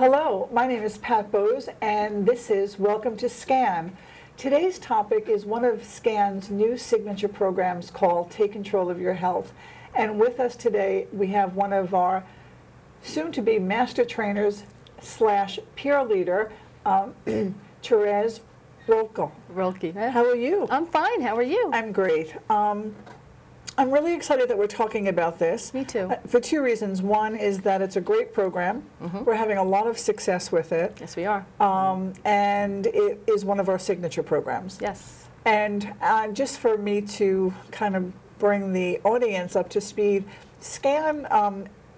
Hello, my name is Pat Bohse, and this is Welcome to SCAN. Today's topic is one of SCAN's new signature programs called Take Control of Your Health. And with us today, we have one of our soon-to-be master trainers slash peer leader, Terese Rolke. How are you? I'm fine. How are you? I'm great. I'm really excited that we're talking about this. Me too. For two reasons. One is that it's a great program. Mm-hmm. We're having a lot of success with it. Yes, we are. And it is one of our signature programs. Yes. And just for me to kind of bring the audience up to speed, SCAN,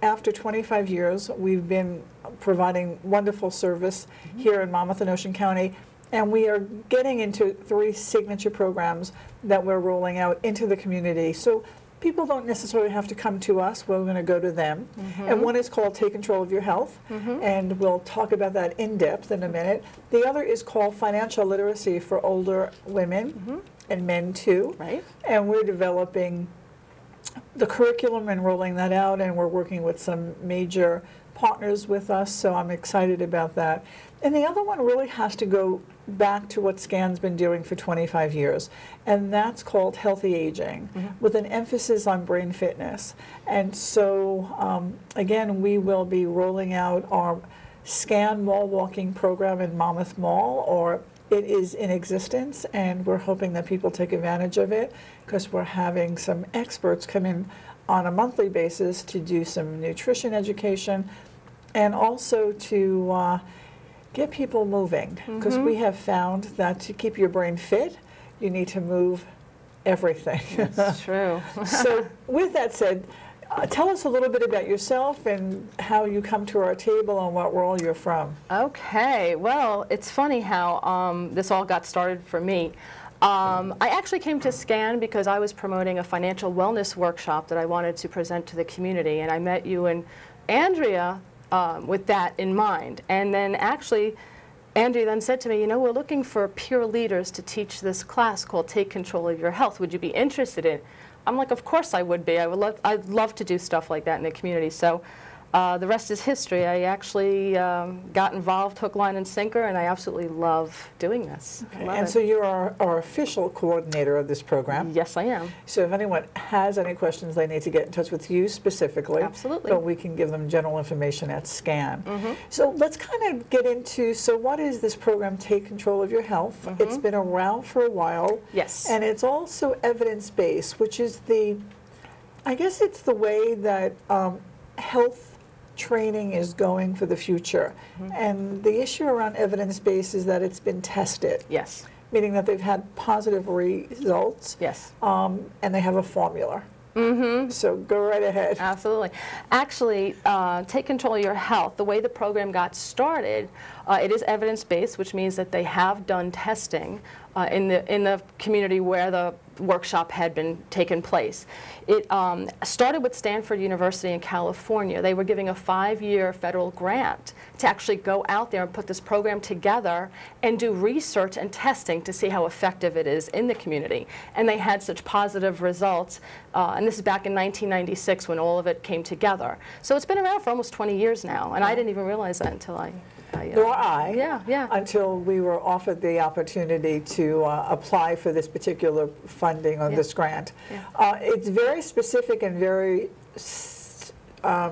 after 25 years, we've been providing wonderful service mm-hmm. here in Monmouth and Ocean County. And we are getting into three signature programs that we're rolling out into the community. So people don't necessarily have to come to us. We're going to go to them. Mm-hmm. And one is called Take Control of Your Health. Mm-hmm. And we'll talk about that in depth in a minute. The other is called Financial Literacy for Older Women mm-hmm. and Men too. Right. And we're developing the curriculum and rolling that out. And we're working with some major partners with us. So I'm excited about that. And the other one really has to go back to what SCAN's been doing for 25 years, and that's called healthy aging, mm-hmm. with an emphasis on brain fitness. And so, again, we will be rolling out our SCAN Mall Walking Program in Monmouth Mall, or it is in existence, and we're hoping that people take advantage of it, because we're having some experts come in on a monthly basis to do some nutrition education, and also to get people moving, because mm-hmm. we have found that to keep your brain fit, you need to move everything. That's true. So with that said, tell us a little bit about yourself and how you come to our table and what role you're from. Okay. Well, it's funny how this all got started for me. I actually came to SCAN because I was promoting a financial wellness workshop that I wanted to present to the community, and I met you and Andrea with that in mind. And then actually, Andrea then said to me, you know, we're looking for peer leaders to teach this class called Take Control of Your Health. Would you be interested in it? I'm like, of course I would be. I'd love to do stuff like that in the community. So the rest is history. I actually got involved hook, line, and sinker, and I absolutely love doing this. Okay. Love and it. So you're our official coordinator of this program. Yes, I am. So if anyone has any questions, they need to get in touch with you specifically. Absolutely. But we can give them general information at SCAN. Mm-hmm. So let's kind of get into, so what is this program, Take Control of Your Health? Mm-hmm. It's been around for a while. Yes. And it's also evidence-based, which is the, I guess it's the way that health training is going for the future. Mm-hmm. And the issue around evidence-based is that it's been tested. Yes. Meaning that they've had positive results. Yes. And they have a formula. Mm-hmm. So go right ahead. Absolutely. Actually, Take Control of Your Health, the way the program got started, it is evidence-based, which means that they have done testing in the community where the workshop had been taken place. It started with Stanford University in California. They were giving a 5-year federal grant to actually go out there and put this program together and do research and testing to see how effective it is in the community. And they had such positive results. And this is back in 1996 when all of it came together. So it's been around for almost 20 years now. And I didn't even realize that until I... until we were offered the opportunity to apply for this particular funding on this grant. Yeah. It's very specific and very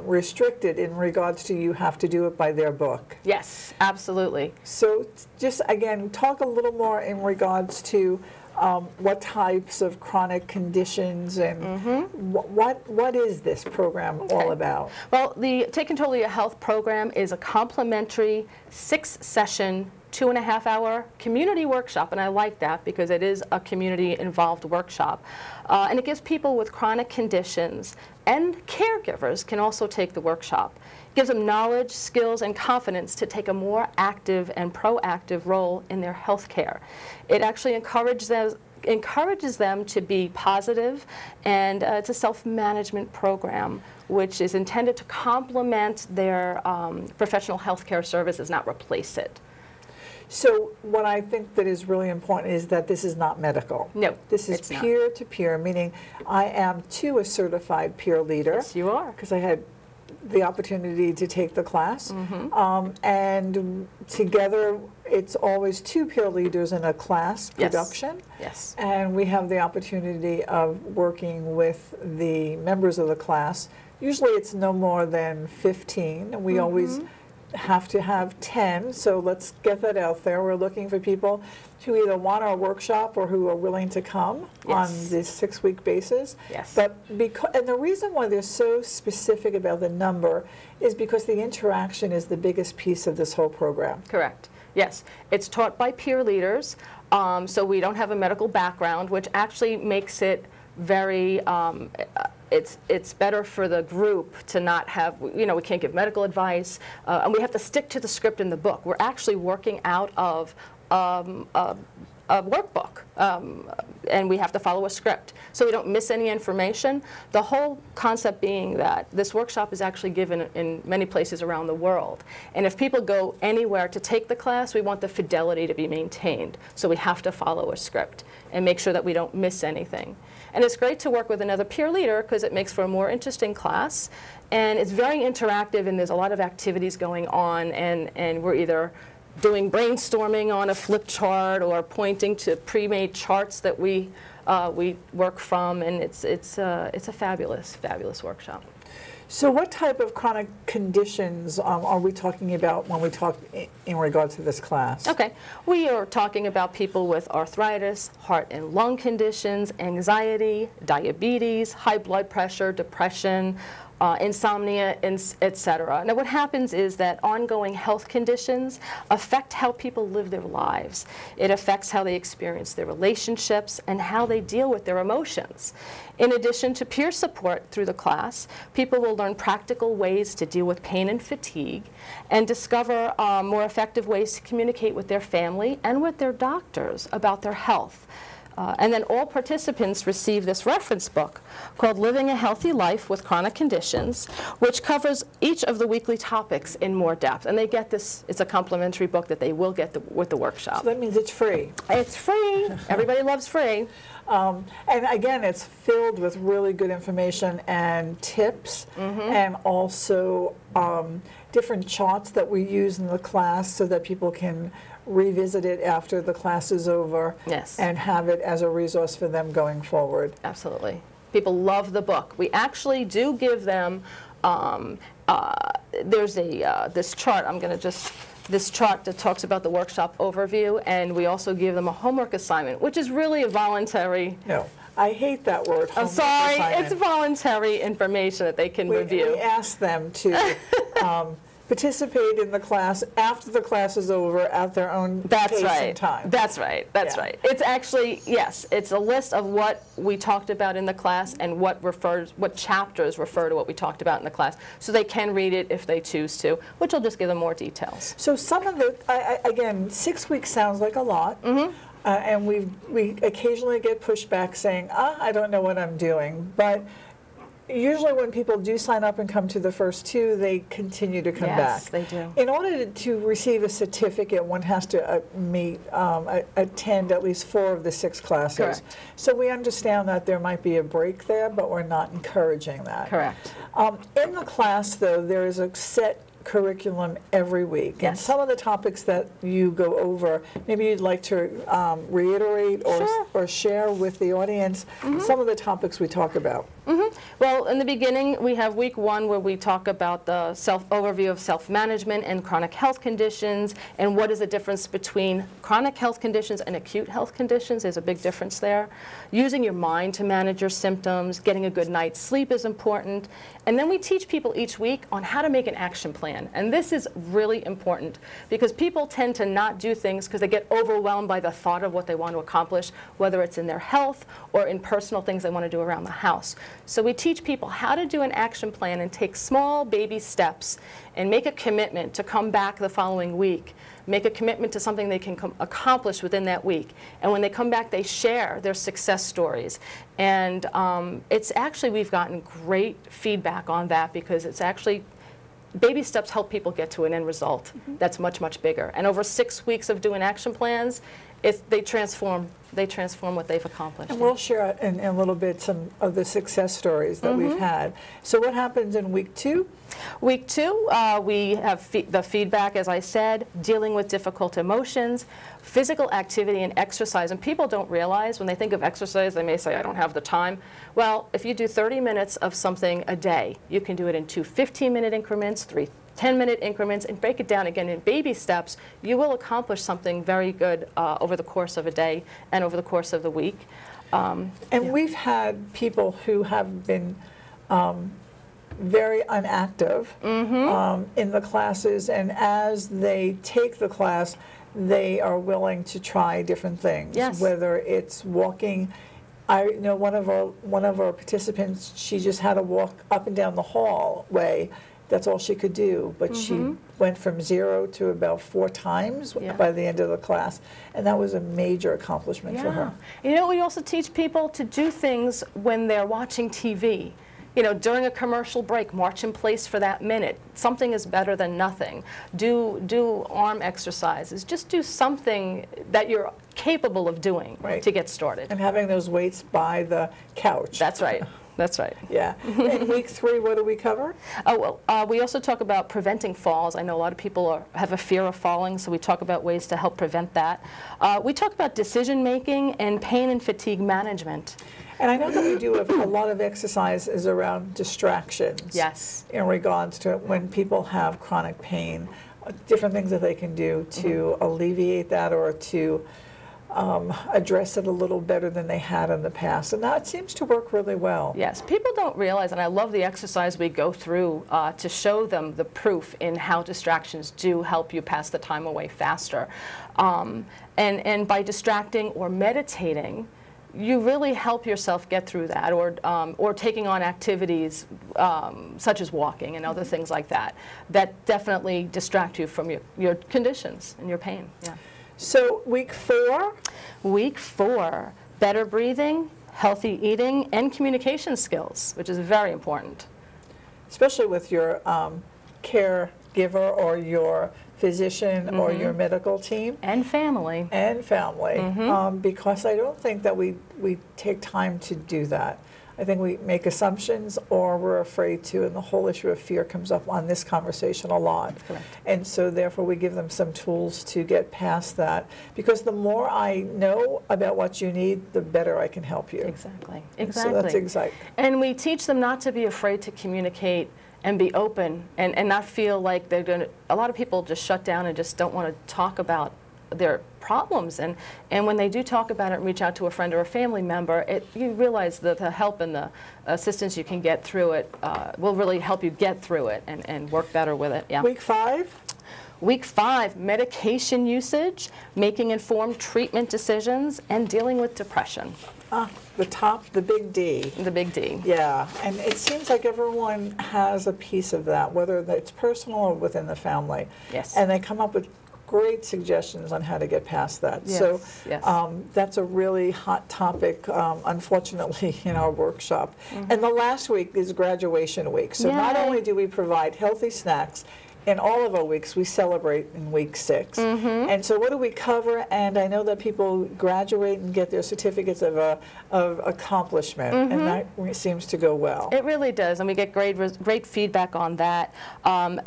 restricted in regards to you have to do it by their book. Yes, absolutely. So just, again, talk a little more in regards to what types of chronic conditions and mm-hmm. what is this program all about? Well, the Take Control of Your Health program is a complimentary 6-session, 2.5-hour community workshop, and I like that because it is a community-involved workshop. And it gives people with chronic conditions, and caregivers can also take the workshop. It gives them knowledge, skills, and confidence to take a more active and proactive role in their health care. It actually encourages them to be positive, and it's a self-management program which is intended to complement their professional health care services, not replace it. So what I think that is really important is that this is not medical. No, this is peer-to-peer, meaning I am a certified peer leader. Yes, you are. Because I had the opportunity to take the class. Mm-hmm. And together, it's always two peer leaders in a class production. Yes. And we have the opportunity of working with the members of the class. Usually it's no more than 15, and we mm-hmm. always have to have 10, so let's get that out there. We're looking for people who either want our workshop or who are willing to come on this 6-week basis. Yes. But and the reason why they're so specific about the number is because the interaction is the biggest piece of this whole program. Correct. Yes. It's taught by peer leaders, so we don't have a medical background, which actually makes it very it's better for the group to not have, you know, we can't give medical advice, and we have to stick to the script in the book. We're actually working out of a workbook, and we have to follow a script, so we don't miss any information. The whole concept being that this workshop is actually given in many places around the world, and if people go anywhere to take the class, we want the fidelity to be maintained, so we have to follow a script and make sure that we don't miss anything. And it's great to work with another peer leader because it makes for a more interesting class. And it's very interactive, and there's a lot of activities going on, and we're either doing brainstorming on a flip chart or pointing to pre-made charts that we work from, and it's a fabulous, fabulous workshop. So what type of chronic conditions are we talking about when we talk in regard to this class? Okay. We are talking about people with arthritis, heart and lung conditions, anxiety, diabetes, high blood pressure, depression, insomnia, etc. Now what happens is that ongoing health conditions affect how people live their lives. It affects how they experience their relationships and how they deal with their emotions. In addition to peer support through the class, people will learn practical ways to deal with pain and fatigue and discover more effective ways to communicate with their family and with their doctors about their health. And then all participants receive this reference book called Living a Healthy Life with Chronic Conditions, which covers each of the weekly topics in more depth. And they get this, it's a complimentary book that they will get with the workshop. So that means it's free. It's free. Everybody loves free. And again, it's filled with really good information and tips, mm-hmm. and also different charts that we use in the class so that people can revisit it after the class is over, and have it as a resource for them going forward. Absolutely. People love the book. We actually do give them, there's a, this chart, I'm going to just, this chart that talks about the workshop overview, and we also give them a homework assignment, which is really a voluntary. No, I hate that word. I'm sorry, it's voluntary information that they can review. We ask them to participate in the class after the class is over at their own pace and time. That's right. That's right. It's actually, yes, it's a list of what we talked about in the class and what chapters refer to what we talked about in the class. So they can read it if they choose to, which will just give them more details. So some of the, again, 6 weeks sounds like a lot. Mm-hmm. And we occasionally get pushback saying, I don't know what I'm doing. But usually when people do sign up and come to the first two, they continue to come back. Yes, they do. In order to receive a certificate, one has to attend at least 4 of the 6 classes. Correct. So we understand that there might be a break there, but we're not encouraging that. Correct. In the class, though, there is a set curriculum every week, and some of the topics that you go over, maybe you'd like to reiterate or, or share with the audience some of the topics we talk about. Well, in the beginning, we have week 1 where we talk about the overview of self-management and chronic health conditions, and what is the difference between chronic health conditions and acute health conditions. There's a big difference there. Using your mind to manage your symptoms, getting a good night's sleep is important. And then we teach people each week on how to make an action plan. And this is really important because people tend to not do things because they get overwhelmed by the thought of what they want to accomplish, whether it's in their health or in personal things they want to do around the house. So we teach people how to do an action plan and take small baby steps and make a commitment to come back the following week, make a commitment to something they can accomplish within that week. And when they come back, they share their success stories. And it's actually, we've gotten great feedback on that because it's actually, baby steps help people get to an end result that's much, much bigger. And over 6 weeks of doing action plans, They transform what they've accomplished. And we'll share in a little bit some of the success stories that we've had. So what happens in week 2? Week 2, we have the feedback, as I said, dealing with difficult emotions, physical activity and exercise. And people don't realize when they think of exercise, they may say, I don't have the time. Well, if you do 30 minutes of something a day, you can do it in 2 15-minute increments, 3 10-minute increments, and break it down again in baby steps, you will accomplish something very good over the course of a day and over the course of the week. We've had people who have been very inactive in the classes, and as they take the class, they are willing to try different things, whether it's walking. I know one of our participants, she just had to walk up and down the hallway. That's all she could do, but she went from 0 to about 4 times by the end of the class, and that was a major accomplishment for her. You know, we also teach people to do things when they're watching TV. You know, during a commercial break, march in place for that minute. Something is better than nothing. Do arm exercises. Just do something that you're capable of doing to get started. And having those weights by the couch. That's right. That's right. Yeah. In week 3, what do we cover? Oh, well, we also talk about preventing falls. I know a lot of people have a fear of falling, so we talk about ways to help prevent that. We talk about decision making and pain and fatigue management. And I know that we do a lot of exercises around distractions. Yes. In regards to when people have chronic pain, different things that they can do to alleviate that or to address it a little better than they had in the past, and that seems to work really well. Yes, people don't realize, and I love the exercise we go through to show them the proof in how distractions do help you pass the time away faster. And by distracting or meditating, you really help yourself get through that, or taking on activities such as walking and other things like that, that definitely distract you from your conditions and your pain. Yeah. So week 4? Week 4, better breathing, healthy eating, and communication skills, which is very important. Especially with your caregiver or your physician or your medical team. And family. And family, because I don't think that we take time to do that. I think we make assumptions, or we're afraid to, and the whole issue of fear comes up on this conversation a lot. Correct. And so therefore we give them some tools to get past that, because the more I know about what you need, the better I can help you. Exactly. Exactly. So that's exciting. And we teach them not to be afraid to communicate and be open, and not feel like they're going to, a lot of people just shut down and just don't want to talk about their problems, and when they do talk about it and reach out to a friend or a family member, you realize that the help and the assistance you can get through it will really help you get through it and work better with it. Yeah. Week 5? Week 5, medication usage, making informed treatment decisions, and dealing with depression. The big D. The big D. Yeah, and it seems like everyone has a piece of that, whether it's personal or within the family. Yes. And they come up with great suggestions on how to get past that. Yes, so that's a really hot topic, unfortunately, in our workshop. And the last week is graduation week. So not only do we provide healthy snacks, in all of our weeks, we celebrate in week 6. And so what do we cover? And I know that people graduate and get their certificates of accomplishment, and that seems to go well. It really does, and we get great feedback on that.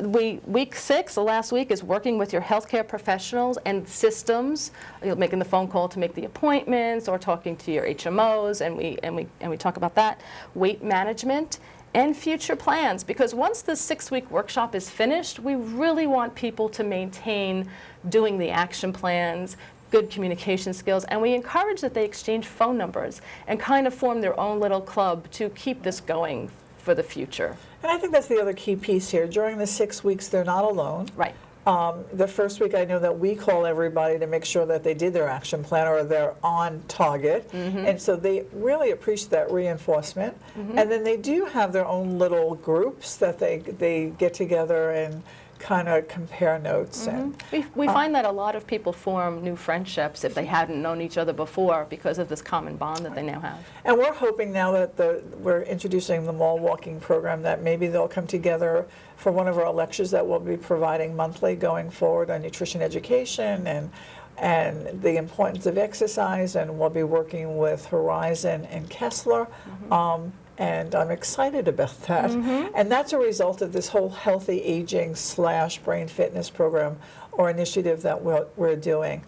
Week 6, the last week, is working with your healthcare professionals and systems, making the phone call to make the appointments, or talking to your HMOs, and we talk about that. Weight management and future plans, because once this 6-week workshop is finished, we really want people to maintain doing the action plans, good communication skills, and we encourage that they exchange phone numbers and kind of form their own little club to keep this going for the future. And I think that's the other key piece here. During the 6 weeks, they're not alone. Right. The first week, I know that we call everybody to make sure that they did their action plan or they're on target, and so they really appreciate that reinforcement. And then they do have their own little groups that they get together and kind of compare notes. And we find that a lot of people form new friendships if they hadn't known each other before, because of this common bond that they now have. And we're hoping now that we're introducing the mall walking program, that maybe they'll come together for one of our lectures that we'll be providing monthly going forward on nutrition education and and the importance of exercise, and we'll be working with Horizon and Kessler. Mm-hmm. And I'm excited about that. Mm-hmm. And that's a result of this whole healthy aging / brain fitness program or initiative that we're doing.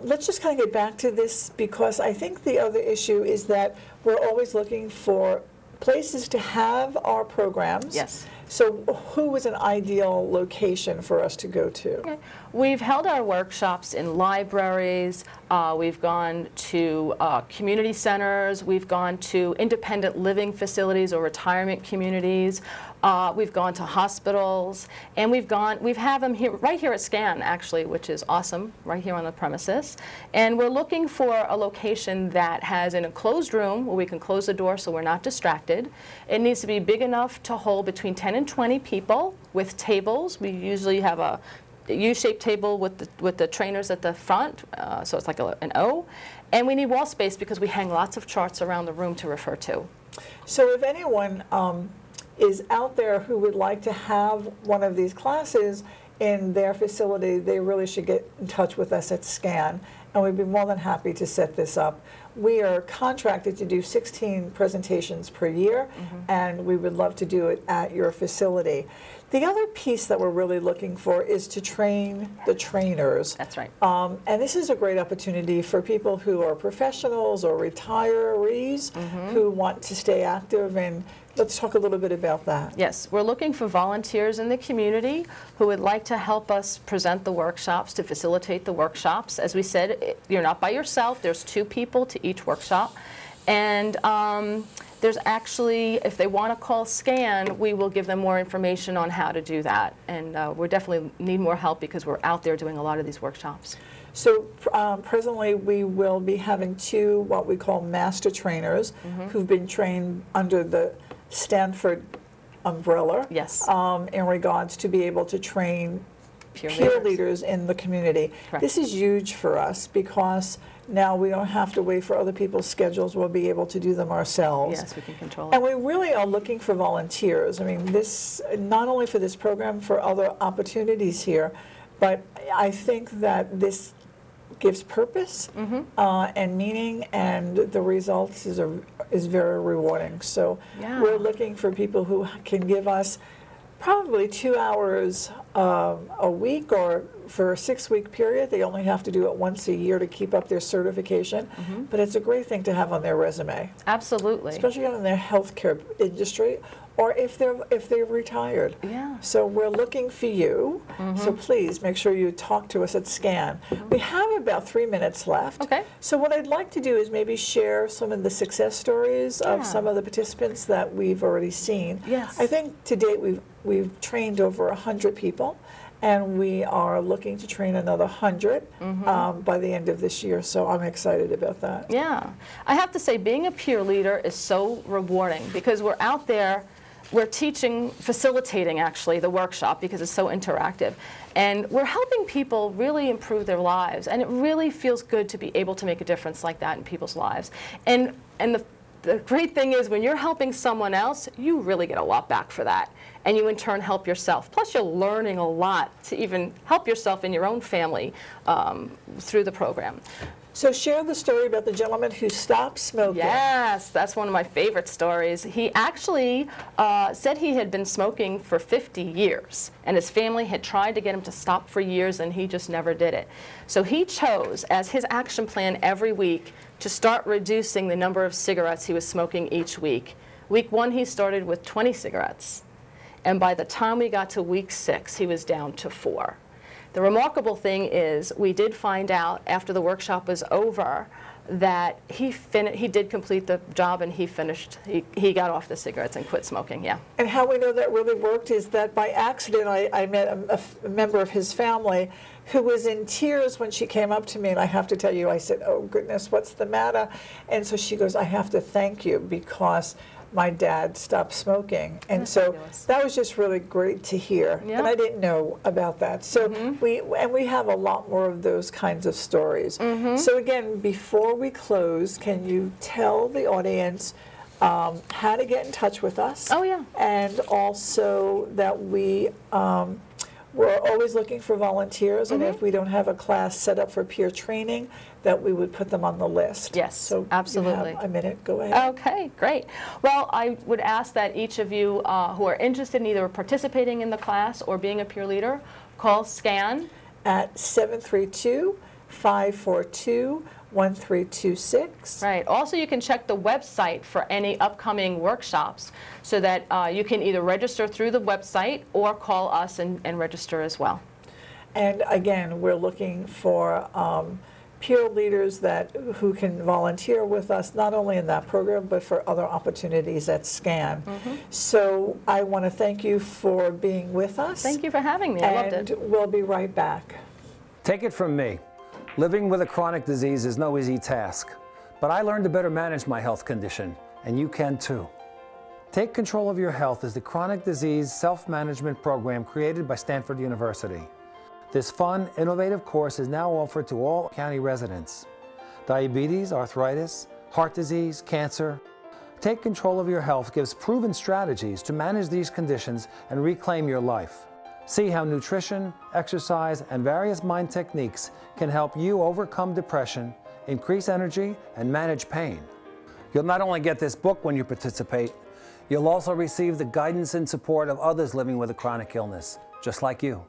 Let's just kind of get back to this, because I think the other issue is that we're always looking for places to have our programs. Yes. So who is an ideal location for us to go to? Okay. We've held our workshops in libraries, we've gone to community centers, we've gone to independent living facilities or retirement communities, we've gone to hospitals, and we've had them here, right here at SCAN actually, which is awesome, right here on the premises. And we're looking for a location that has an enclosed room where we can close the door so we're not distracted. It needs to be big enough to hold between 10 and 20 people with tables. We usually have a U-shaped table with the trainers at the front, so it's like an O. And we need wall space because we hang lots of charts around the room to refer to. So if anyone is out there who would like to have one of these classes in their facility, they really should get in touch with us at SCAN, and we'd be more than happy to set this up. We are contracted to do 16 presentations per year, mm-hmm. and we would love to do it at your facility. The other piece that we're really looking for is to train the trainers. That's right. And this is a great opportunity for people who are professionals or retirees mm-hmm. who want to stay active, and let's talk a little bit about that. Yes, we're looking for volunteers in the community who would like to help us present the workshops, to facilitate the workshops. As we said, you're not by yourself. There's 2 people to each workshop. And there's actually, if they want to call SCAN, we will give them more information on how to do that. And we definitely need more help because we're out there doing a lot of these workshops. So presently we will be having 2 what we call master trainers mm-hmm. who've been trained under the Stanford umbrella, yes, in regards to be able to train peer leaders in the community. Correct. This is huge for us because now we don't have to wait for other people's schedules. We'll be able to do them ourselves. Yes, we can control it. And we really are looking for volunteers. I mean, this not only for this program, for other opportunities here, but I think that this gives purpose mm-hmm. And meaning, and the results is very rewarding. So yeah. We're looking for people who can give us probably 2 hours a week, or for a 6-week period. They only have to do it once a year to keep up their certification, mm-hmm. but it's a great thing to have on their resume. Absolutely. Especially in their healthcare industry, or if they're retired. Yeah. So we're looking for you. Mm-hmm. So please make sure you talk to us at SCAN. Mm-hmm. We have about 3 minutes left. Okay. So what I'd like to do is maybe share some of the success stories yeah. of some of the participants that we've already seen. Yes. I think to date we've trained over 100 people, and we are looking to train another 100 mm-hmm. By the end of this year, so I'm excited about that. Yeah. I have to say, being a peer leader is so rewarding because we're out there, we're teaching, facilitating actually the workshop because it's so interactive, and we're helping people really improve their lives, and it really feels good to be able to make a difference like that in people's lives. And the great thing is, when you're helping someone else, you really get a lot back for that, and you in turn help yourself. Plus, you're learning a lot to even help yourself in your own family through the program. So share the story about the gentleman who stopped smoking. Yes, that's one of my favorite stories. He actually said he had been smoking for 50 years, and his family had tried to get him to stop for years, and he just never did it. So he chose, as his action plan every week, to start reducing the number of cigarettes he was smoking each week. Week 1, he started with 20 cigarettes, and by the time we got to week 6, he was down to 4. The remarkable thing is, we did find out after the workshop was over that he did complete the job, and he got off the cigarettes and quit smoking, yeah. And how we know that really worked is that by accident I met a member of his family who was in tears when she came up to me, and I have to tell you, I said, "Oh goodness, what's the matter?" And so she goes, "I have to thank you because my dad stopped smoking." And that's so fabulous. That was just really great to hear. Yep. And I didn't know about that. So mm-hmm. we have a lot more of those kinds of stories. Mm-hmm. So again, before we close, can you tell the audience how to get in touch with us? Oh yeah. And also that we We're always looking for volunteers, and if we don't have a class set up for peer training, that we would put them on the list. Yes, so absolutely. You have a minute, go ahead. Okay, great. Well, I would ask that each of you who are interested in either participating in the class or being a peer leader, call SCAN at 732-542-1326. Right. Also, you can check the website for any upcoming workshops so that you can either register through the website or call us and register as well. And again, we're looking for peer leaders who can volunteer with us, not only in that program, but for other opportunities at SCAN. So I want to thank you for being with us. Thank you for having me. I loved it. And we'll be right back. Take it from me. Living with a chronic disease is no easy task, but I learned to better manage my health condition, and you can too. Take Control of Your Health is the chronic disease self-management program created by Stanford University. This fun, innovative course is now offered to all county residents. Diabetes, arthritis, heart disease, cancer. Take Control of Your Health gives proven strategies to manage these conditions and reclaim your life. See how nutrition, exercise, and various mind techniques can help you overcome depression, increase energy, and manage pain. You'll not only get this book when you participate, you'll also receive the guidance and support of others living with a chronic illness, just like you.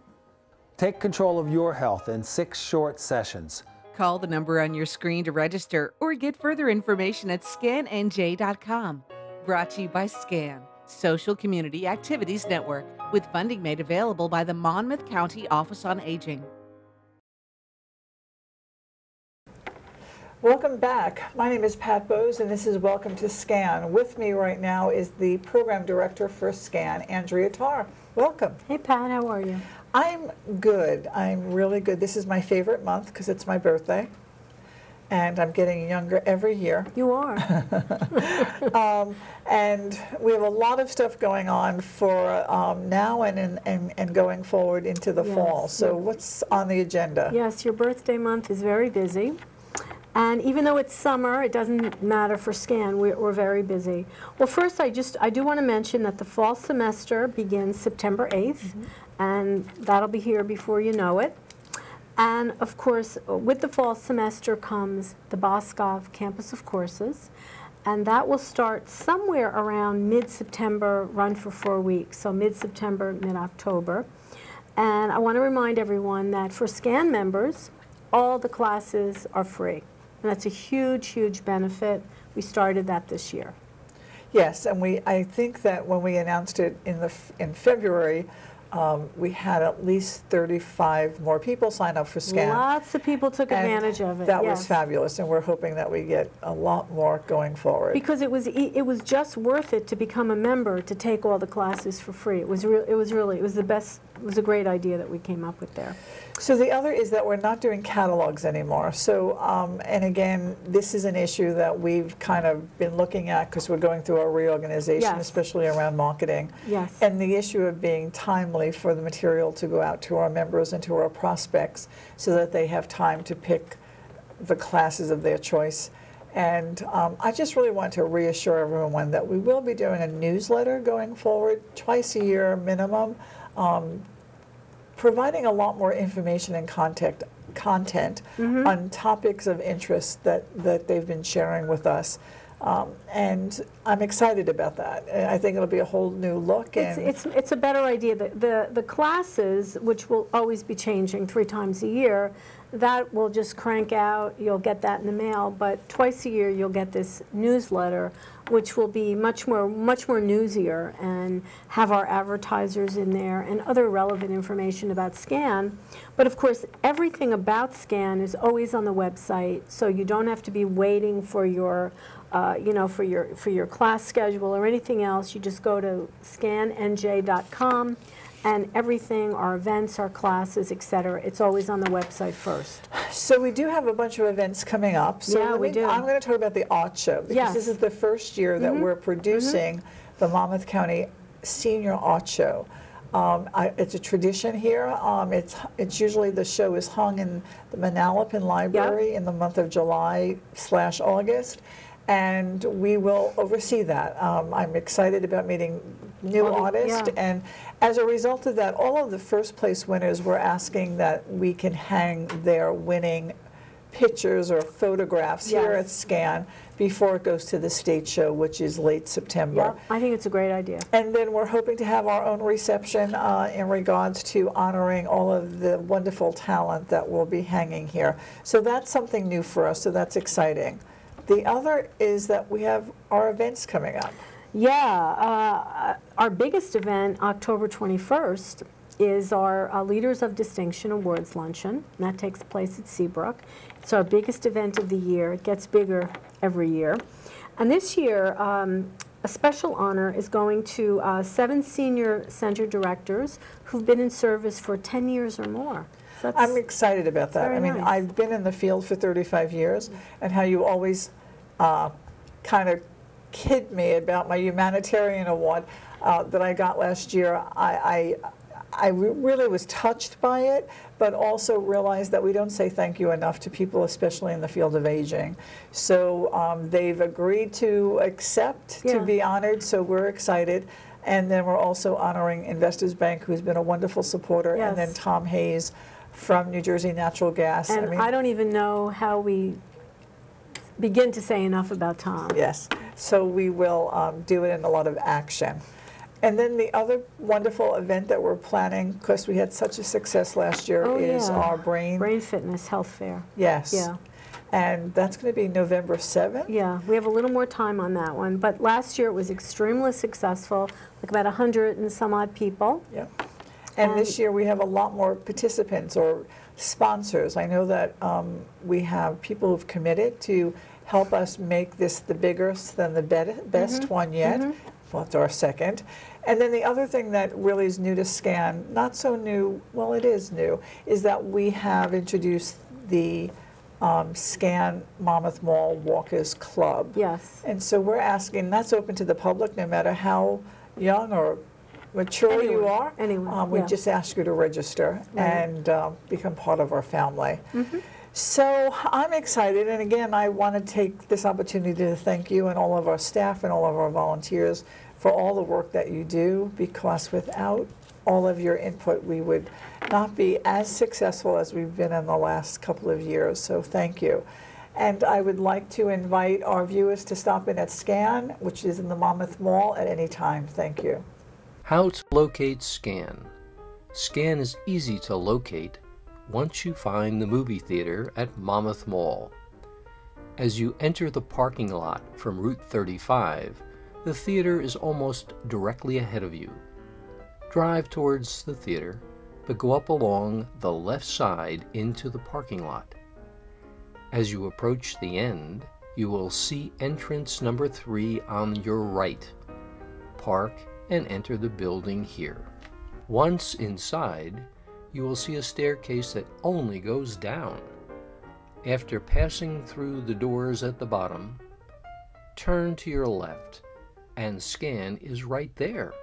Take Control of Your Health in 6 short sessions. Call the number on your screen to register or get further information at scannj.com. Brought to you by SCAN, Social Community Activities Network, with funding made available by the Monmouth County Office on Aging. Welcome back. My name is Pat Bohse, and this is Welcome to SCAN. With me right now is the Program Director for SCAN, Andrea Tarr. Welcome. Hey, Pat. How are you? I'm good. I'm really good. This is my favorite month because it's my birthday, and I'm getting younger every year. You are. And we have a lot of stuff going on for now and going forward into the fall. So what's on the agenda? Yes, your birthday month is very busy. And even though it's summer, it doesn't matter for SCAN. We're very busy. Well, first, I do want to mention that the fall semester begins September 8th, and that'll be here before you know it. And of course, with the fall semester comes the Boscov Campus of Courses, and that will start somewhere around mid-September, run for 4 weeks, so mid-September, mid-October. And I want to remind everyone that for SCAN members, all the classes are free, and that's a huge, huge benefit. We started that this year. Yes, and I think that when we announced it in February, we had at least 35 more people sign up for SCAN. Lots of people took advantage of it. That was fabulous, and we're hoping that we get a lot more going forward. Because it was just worth it to become a member to take all the classes for free. It was the best. It was a great idea that we came up with there. So the other is that we're not doing catalogs anymore. So, and again, this is an issue that we've kind of been looking at because we're going through our reorganization, especially around marketing. Yes. And the issue of being timely for the material to go out to our members and to our prospects so that they have time to pick the classes of their choice. And I just really want to reassure everyone that we will be doing a newsletter going forward, twice a year minimum, providing a lot more information and content on topics of interest that they've been sharing with us. And I'm excited about that. I think it'll be a whole new look. And it's a better idea. The classes, which will always be changing 3 times a year, that will just crank out. You'll get that in the mail. But twice a year, you'll get this newsletter, which will be much more newsier and have our advertisers in there and other relevant information about SCAN. But of course, everything about SCAN is always on the website, so you don't have to be waiting for your for your class schedule or anything else. You just go to scannj.com. And everything, our events, our classes, etc., it's always on the website first. So we do have a bunch of events coming up. So yeah, we do. I'm going to talk about the Art Show, because this is the first year that we're producing the Monmouth County Senior Art Show. It's a tradition here. It's usually the show is hung in the Manalapan Library in the month of July/August. and we will oversee that. I'm excited about meeting new artists, and as a result of that, all of the first place winners were asking that we can hang their winning pictures or photographs here at SCAN before it goes to the state show, which is late September. Yep. I think it's a great idea. And then we're hoping to have our own reception in regards to honoring all of the wonderful talent that will be hanging here. So that's something new for us, so that's exciting. The other is that we have our events coming up. Yeah, our biggest event, October 21st, is our Leaders of Distinction Awards Luncheon. That takes place at Seabrook. It's our biggest event of the year. It gets bigger every year. And this year, a special honor is going to 7 senior center directors who've been in service for 10 years or more. So I'm excited about that. I mean, nice. I've been in the field for 35 years, and how you always kind of kid me about my humanitarian award that I got last year. I really was touched by it, but also realized that we don't say thank you enough to people, especially in the field of aging. So they've agreed to accept to be honored, so we're excited. And then we're also honoring Investors Bank, who's been a wonderful supporter, and then Tom Hayes from New Jersey Natural Gas. And I mean, I don't even know how we begin to say enough about Tom. Yes, so we will do it in a lot of action. And then the other wonderful event that we're planning, because we had such a success last year, is our Brain Fitness Health Fair. Yes. Yeah. And that's going to be November 7th. Yeah, we have a little more time on that one. But last year it was extremely successful, like about 100 and some odd people. Yeah. And this year we have a lot more participants or sponsors. I know that we have people who've committed to help us make this the biggest than the best one yet. Well, it's our second. And then the other thing that really is new to SCAN, not so new, well, it is new, is that we have introduced the SCAN Monmouth Mall Walkers Club. Yes. And so we're asking, that's open to the public no matter how young or mature you are. Anyone. We just ask you to register and become part of our family. So I'm excited, and again, I want to take this opportunity to thank you and all of our staff and all of our volunteers for all the work that you do, because without all of your input, we would not be as successful as we've been in the last couple of years, so thank you. And I would like to invite our viewers to stop in at SCAN, which is in the Monmouth Mall, at any time. Thank you. How to locate SCAN. SCAN is easy to locate once you find the movie theater at Monmouth Mall. As you enter the parking lot from Route 35, the theater is almost directly ahead of you. Drive towards the theater, but go up along the left side into the parking lot. As you approach the end, you will see entrance number 3 on your right. Park and enter the building here. Once inside, you will see a staircase that only goes down. After passing through the doors at the bottom, turn to your left, and SCAN is right there.